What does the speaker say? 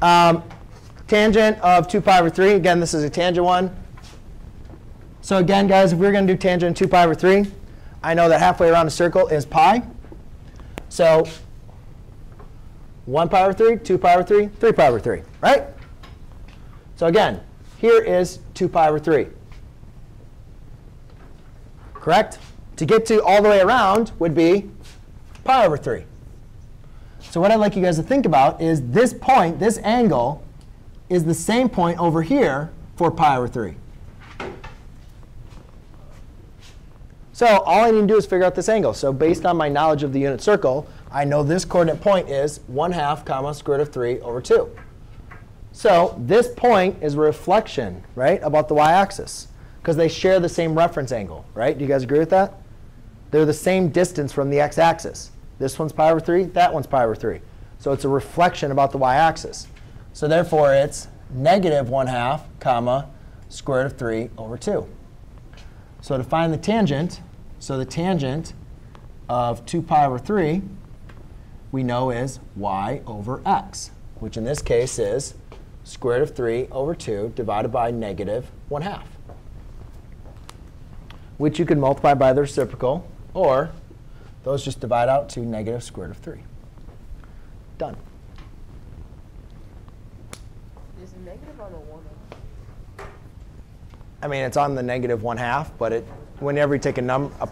Tangent of 2 pi over 3. Again, this is a tangent one. So again, guys, if we're going to do tangent 2 pi over 3, I know that halfway around a circle is pi. So 1 pi over 3, 2 pi over 3, 3 pi over 3, right? So again, here is 2 pi over 3. Correct? To get to all the way around would be pi over 3. So what I'd like you guys to think about is this point, this angle, is the same point over here for pi over 3. So all I need to do is figure out this angle. So based on my knowledge of the unit circle, I know this coordinate point is 1/2 comma square root of 3 over 2. So this point is a reflection, right, about the y-axis, because they share the same reference angle, right? Do you guys agree with that? They're the same distance from the x-axis. This one's pi over 3. That one's pi over 3. So it's a reflection about the y-axis. So therefore, it's negative 1/2 comma square root of 3 over 2. So to find the tangent, so the tangent of 2 pi over 3 we know is y over x, which in this case is square root of 3 over 2 divided by negative 1/2, which you can multiply by the reciprocal, or those just divide out to negative square root of 3. Done. Is the negative on a 1? I mean, it's on the negative 1/2, but whenever you take a number,